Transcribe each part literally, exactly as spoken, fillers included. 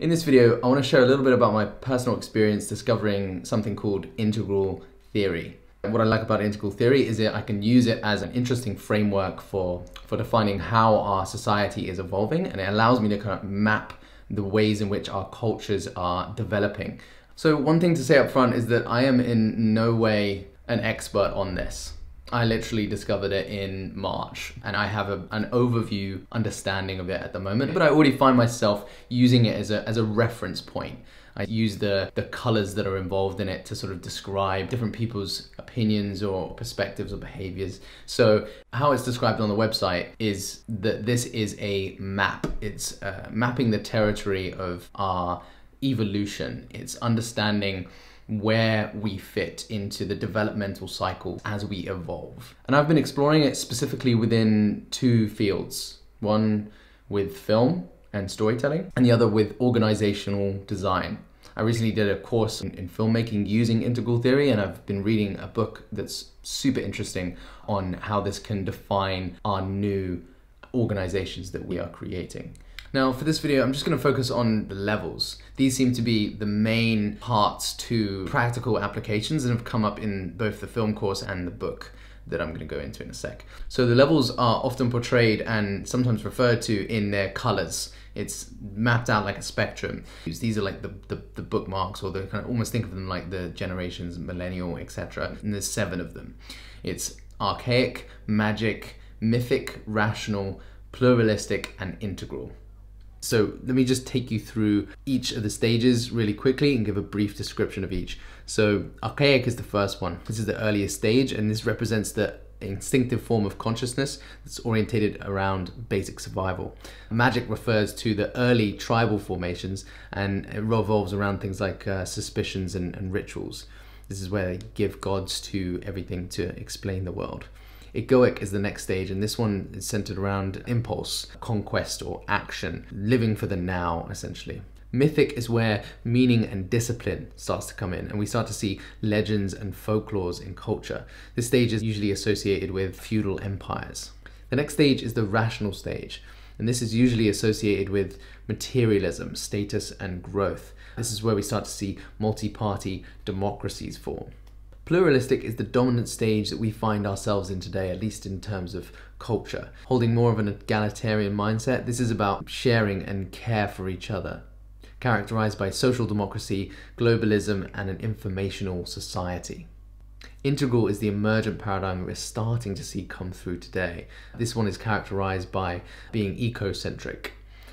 In this video, I want to share a little bit about my personal experience discovering something called integral theory. And what I like about integral theory is that I can use it as an interesting framework for, for defining how our society is evolving, and it allows me to kind of map the ways in which our cultures are developing. So one thing to say up front is that I am in no way an expert on this. I literally discovered it in March, and I have a, an overview understanding of it at the moment, but I already find myself using it as a, as a reference point. I use the, the colors that are involved in it to sort of describe different people's opinions or perspectives or behaviors. So how it's described on the website is that this is a map. It's uh, mapping the territory of our evolution. It's understanding where we fit into the developmental cycle as we evolve. And I've been exploring it specifically within two fields, one with film and storytelling, and the other with organizational design. I recently did a course in, in filmmaking using integral theory, and I've been reading a book that's super interesting on how this can define our new organizations that we are creating. Now, for this video, I'm just going to focus on the levels. These seem to be the main parts to practical applications that have come up in both the film course and the book that I'm going to go into in a sec. So the levels are often portrayed and sometimes referred to in their colors. It's mapped out like a spectrum. These are like the, the, the bookmarks, or the kind of almost think of them like the generations, millennial, et cetera. And there's seven of them. It's archaic, magic, mythic, rational, pluralistic, and integral. So let me just take you through each of the stages really quickly and give a brief description of each. So archaic is the first one. This is the earliest stage, and this represents the instinctive form of consciousness that's orientated around basic survival. Magic refers to the early tribal formations, and it revolves around things like uh, suspicions and, and rituals. This is where they give gods to everything to explain the world. Egoic is the next stage, and this one is centered around impulse, conquest, or action, living for the now, essentially. Mythic is where meaning and discipline starts to come in, and we start to see legends and folklores in culture. This stage is usually associated with feudal empires. The next stage is the rational stage, and this is usually associated with materialism, status, and growth. This is where we start to see multi-party democracies form. Pluralistic is the dominant stage that we find ourselves in today, at least in terms of culture. Holding more of an egalitarian mindset, this is about sharing and care for each other, characterized by social democracy, globalism, and an informational society. Integral is the emergent paradigm we're starting to see come through today. This one is characterized by being ecocentric,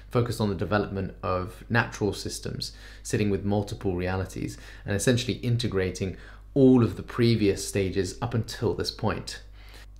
focused on the development of natural systems, sitting with multiple realities, and essentially integrating all of the previous stages up until this point.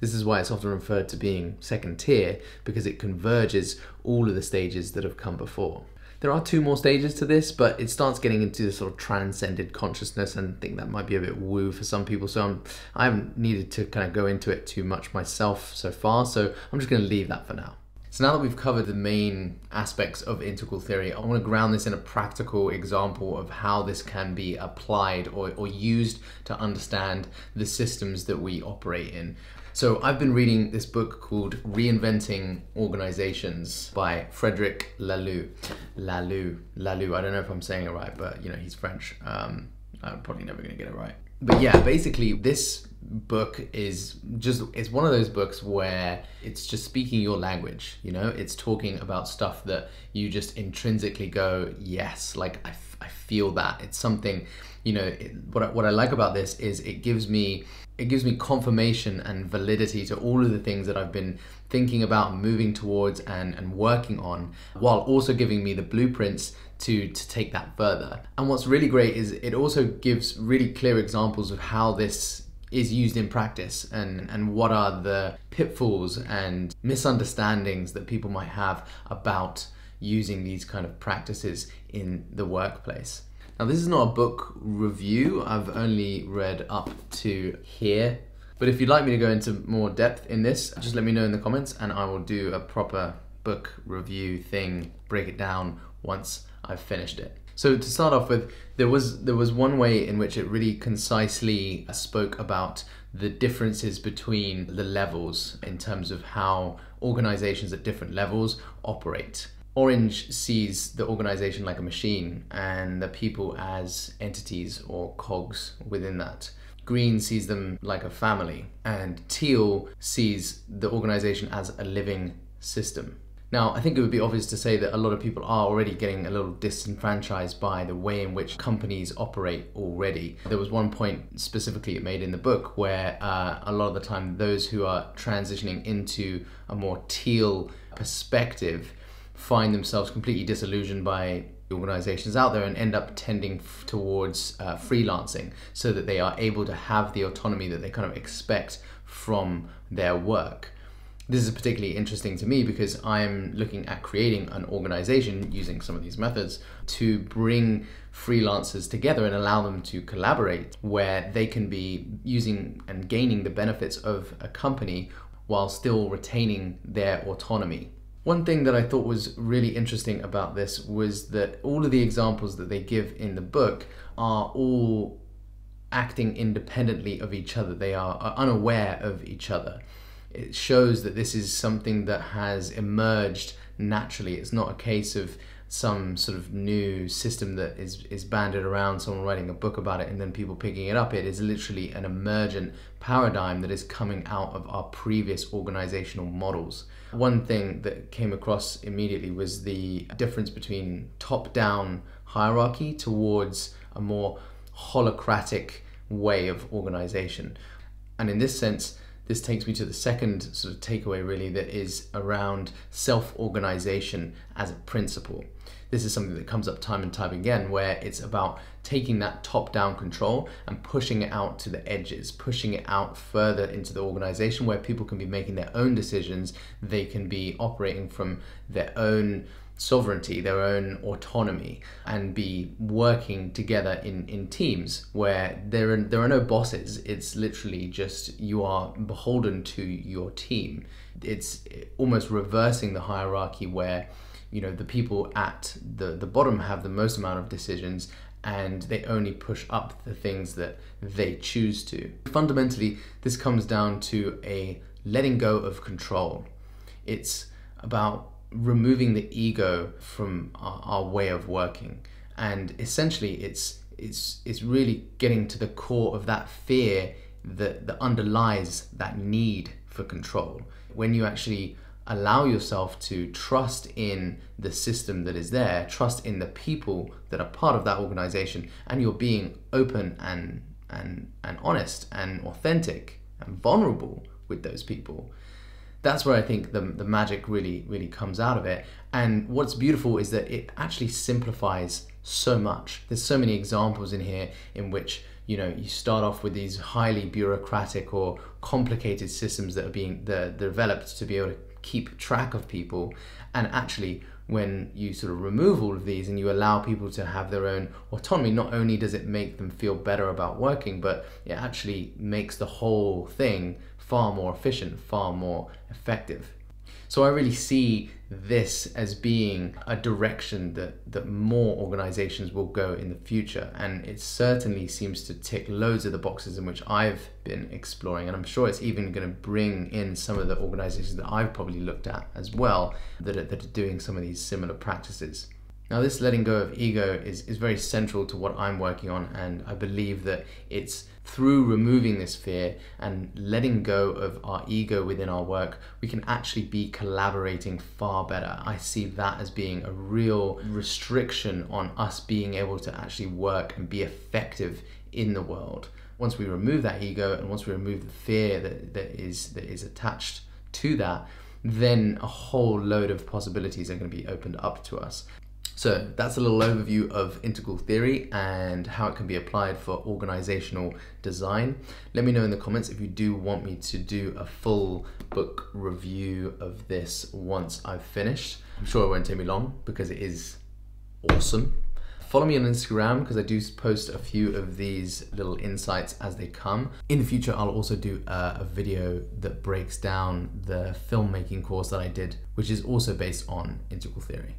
This is why it's often referred to being second tier, because it converges all of the stages that have come before. There are two more stages to this, but it starts getting into this sort of transcended consciousness, and I think that might be a bit woo for some people, so I'm, I haven't needed to kind of go into it too much myself so far, so I'm just going to leave that for now. So now that we've covered the main aspects of integral theory, I want to ground this in a practical example of how this can be applied or, or used to understand the systems that we operate in. So I've been reading this book called Reinventing Organizations by Frederic Laloux. Laloux, Laloux, I don't know if I'm saying it right, but you know, he's French. Um, I'm probably never gonna get it right. But yeah, basically this book is just, it's one of those books where it's just speaking your language, you know? It's talking about stuff that you just intrinsically go, yes, like I, f I feel that. It's something, you know, it, what, I, what I like about this is it gives me, it gives me confirmation and validity to all of the things that I've been thinking about, moving towards and, and working on, while also giving me the blueprints to, to take that further. And what's really great is it also gives really clear examples of how this is used in practice, and, and what are the pitfalls and misunderstandings that people might have about using these kind of practices in the workplace. Now, this is not a book review. I've only read up to here. But if you'd like me to go into more depth in this, just let me know in the comments and I will do a proper book review thing, break it down once I've finished it. So to start off with, there was there was one way in which it really concisely spoke about the differences between the levels in terms of how organizations at different levels operate. Orange sees the organization like a machine and the people as entities or cogs within that. Green sees them like a family, and teal sees the organization as a living system. Now, I think it would be obvious to say that a lot of people are already getting a little disenfranchised by the way in which companies operate already. There was one point specifically it made in the book where uh, a lot of the time those who are transitioning into a more teal perspective find themselves completely disillusioned by organizations out there and end up tending f towards uh, freelancing, so that they are able to have the autonomy that they kind of expect from their work. This is particularly interesting to me because I'm looking at creating an organization using some of these methods to bring freelancers together and allow them to collaborate, where they can be using and gaining the benefits of a company while still retaining their autonomy. One thing that I thought was really interesting about this was that all of the examples that they give in the book are all acting independently of each other. They are, are unaware of each other. It shows that this is something that has emerged naturally. It's not a case of some sort of new system that is, is banded around, someone writing a book about it and then people picking it up. It is literally an emergent paradigm that is coming out of our previous organizational models. One thing that came across immediately was the difference between top-down hierarchy towards a more holocratic way of organization. And in this sense, this takes me to the second sort of takeaway, really, that is around self-organization as a principle. This is something that comes up time and time again, where it's about taking that top-down control and pushing it out to the edges, pushing it out further into the organization where people can be making their own decisions. They can be operating from their own sovereignty, their own autonomy, and be working together in, in teams where there are, there are no bosses. It's literally just you are beholden to your team. It's almost reversing the hierarchy where, you know, the people at the, the bottom have the most amount of decisions and they only push up the things that they choose to. Fundamentally, this comes down to a letting go of control. It's about removing the ego from our, our way of working, and essentially it's it's it's really getting to the core of that fear that, that underlies that need for control. When you actually allow yourself to trust in the system that is there, trust in the people that are part of that organization, and you're being open and and and honest and authentic and vulnerable with those people, that's where I think the, the magic really, really comes out of it. And what's beautiful is that it actually simplifies so much. There's so many examples in here in which, you know, you start off with these highly bureaucratic or complicated systems that are being that are developed to be able to keep track of people. And actually, when you sort of remove all of these and you allow people to have their own autonomy, not only does it make them feel better about working, but it actually makes the whole thing far more efficient, far more effective. So I really see this as being a direction that, that more organizations will go in the future. And it certainly seems to tick loads of the boxes in which I've been exploring. And I'm sure it's even going to bring in some of the organizations that I've probably looked at as well that are, that are doing some of these similar practices. Now, this letting go of ego is, is very central to what I'm working on, and I believe that it's through removing this fear and letting go of our ego within our work, we can actually be collaborating far better. I see that as being a real restriction on us being able to actually work and be effective in the world. Once we remove that ego and once we remove the fear that, that is, that is attached to that, then a whole load of possibilities are going to be opened up to us. So that's a little overview of integral theory and how it can be applied for organizational design. Let me know in the comments if you do want me to do a full book review of this once I've finished. I'm sure it won't take me long because it is awesome. Follow me on Instagram because I do post a few of these little insights as they come. In the future, I'll also do a, a video that breaks down the filmmaking course that I did, which is also based on integral theory.